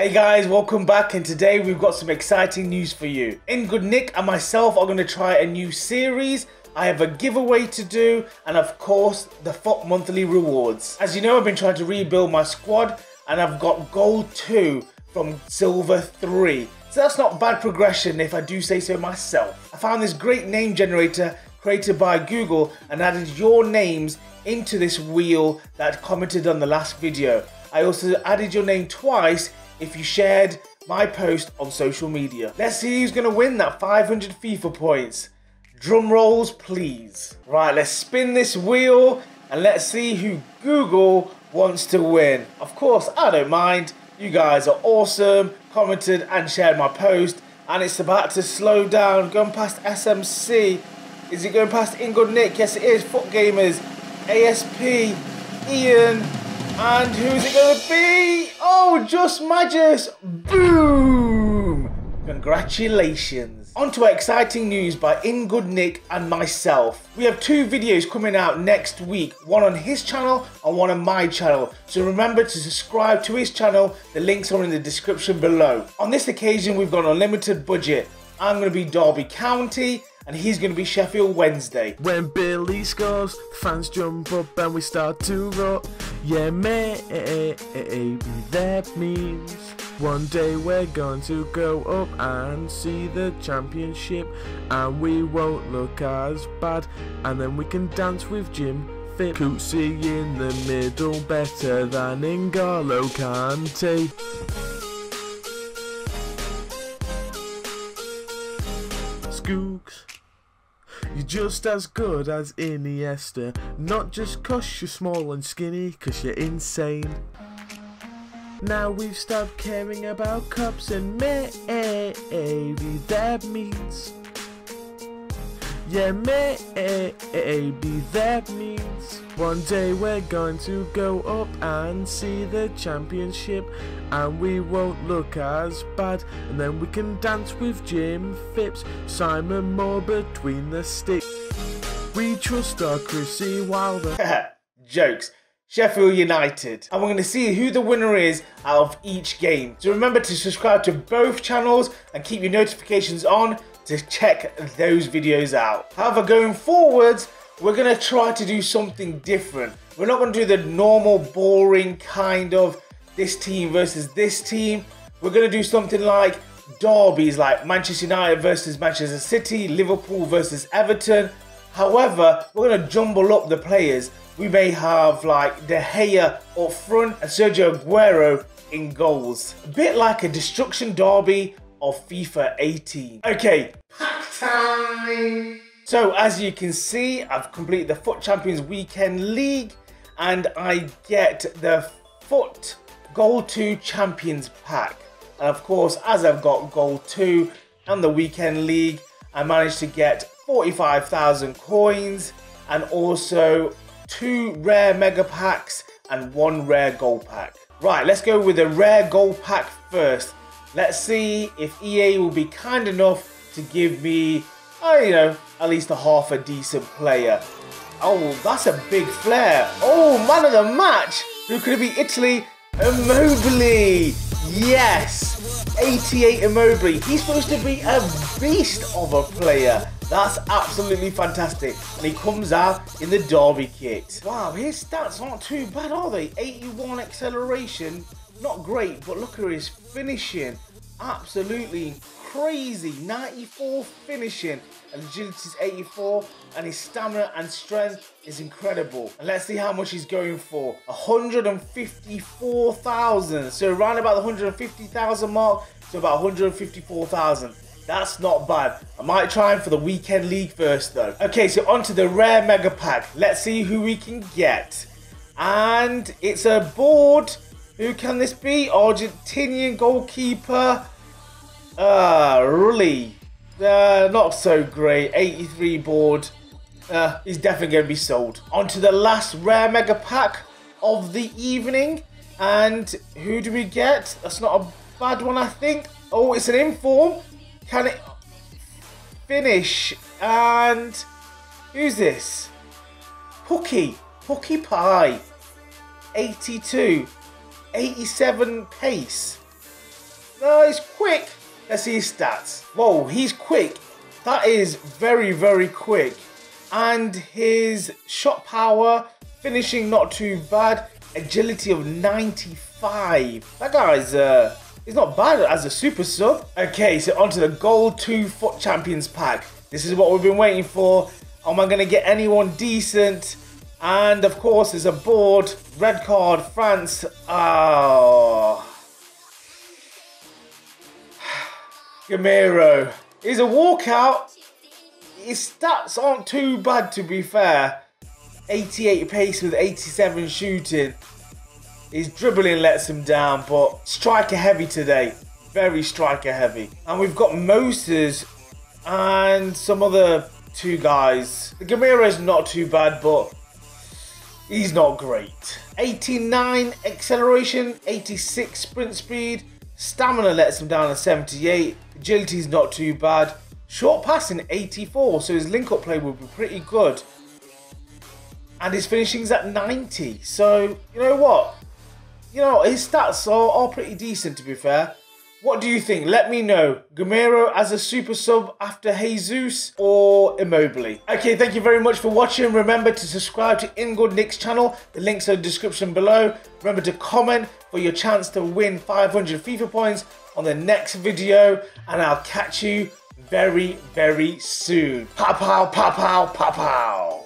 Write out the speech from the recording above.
Hey guys, welcome back, and today we've got some exciting news for you. InGood Nick and myself are going to try a new series. I have a giveaway to do, and of course the FUT monthly rewards. As you know, I've been trying to rebuild my squad and I've got gold 2 from silver 3. So that's not bad progression if I do say so myself. I found this great name generator created by Google and added your names into this wheel that commented on the last video. I also added your name twice if you shared my post on social media. Let's see who's gonna win that 500 FIFA points. Drum rolls, please. Right, let's spin this wheel and let's see who Google wants to win. Of course, I don't mind. You guys are awesome, commented and shared my post, and it's about to slow down, going past SMC. Is it going past InGood Nick? Yes, it is. FootGamers, ASP, Ian, and who's it going to be? Oh, Just Magus! Boom! Congratulations. On to exciting news by InGood Nick and myself. We have two videos coming out next week, one on his channel and one on my channel. So remember to subscribe to his channel. The links are in the description below. On this occasion, we've got an unlimited budget. I'm going to be Derby County, and he's going to be Sheffield Wednesday. When Billy scores, fans jump up and we start to roar. Yeah, mate, that means one day we're going to go up and see the championship, and we won't look as bad, and then we can dance with Jim Fipp. Cootsie in the middle, better than N'Golo Kante. Skooks. You're just as good as Iniesta, not just 'cause you're small and skinny, 'cause you're insane. Now we've stopped caring about cups, and maybe that means, yeah, maybe that means one day we're going to go up and see the championship, and we won't look as bad, and then we can dance with Jim Phipps, Simon Moore between the sticks. We trust our Chris Wilder. Jokes. Sheffield United. And we're going to see who the winner is out of each game. So remember to subscribe to both channels and keep your notifications on to check those videos out. However, going forwards, we're going to try to do something different. We're not going to do the normal, boring kind of this team versus this team. We're going to do something like derbies, like Manchester United versus Manchester City, Liverpool versus Everton. However, we're going to jumble up the players. We may have like De Gea up front and Sergio Aguero in goals. A bit like a destruction derby of FIFA 18. Okay, pack time! So as you can see, I've completed the FUT Champions Weekend League and I get the FUT Goal 2 Champions Pack. And of course, as I've got Goal 2 and the Weekend League, I managed to get 45,000 coins and also 2 rare mega packs and 1 rare gold pack. Right, let's go with the rare gold pack first. Let's see if EA will be kind enough to give me, you know, at least a half a decent player. Oh, that's a big flare. Oh, man of the match. Who could it be? Italy, Immobili. Yes, 88 Immobili. He's supposed to be a beast of a player. That's absolutely fantastic. And he comes out in the derby kit. Wow, his stats aren't too bad, are they? 81 acceleration, not great, but look at his finishing. Absolutely crazy. 94 finishing, agility's 84, and his stamina and strength is incredible. And let's see how much he's going for. 154,000. So around about the 150,000 mark to about 154,000. That's not bad. I might try him for the Weekend League first though. Okay, so on to the rare mega pack. Let's see who we can get. And it's a board. Who can this be? Argentinian goalkeeper. Really. Not so great. 83 board. He's definitely going to be sold. On to the last rare mega pack of the evening. And who do we get? That's not a bad one, I think. Oh, it's an inform. Can it finish? And who's this? Pookie. Pookie Pie. 82. 87 pace. He's quick. Let's see his stats. Whoa, he's quick. That is very, very quick. And his shot power, finishing not too bad. Agility of 95. That guy's he's not bad as a super sub. Okay, so onto the Gold 2 FUT Champions pack. This is what we've been waiting for. Am I gonna get anyone decent? And of course, there's a board. Red card, France. Oh. Gamero. He's a walkout. His stats aren't too bad, to be fair. 88 pace with 87 shooting. His dribbling lets him down, but striker heavy today. Very striker heavy. And we've got Moses and some other two guys. The Gamero's not too bad, but he's not great. 89 acceleration, 86 sprint speed. Stamina lets him down at 78. Agility's not too bad. Short passing 84, so his link-up play will be pretty good. And his finishing's at 90. So, you know what? You know, his stats are pretty decent, to be fair. What do you think? Let me know. Gamero as a super sub after Jesus or Immobili? Okay, thank you very much for watching. Remember to subscribe to InGood Nick's channel. The links are in the description below. Remember to comment for your chance to win 500 FIFA points on the next video. And I'll catch you very, very soon. Pow, pow, pow, pow, pow, pow.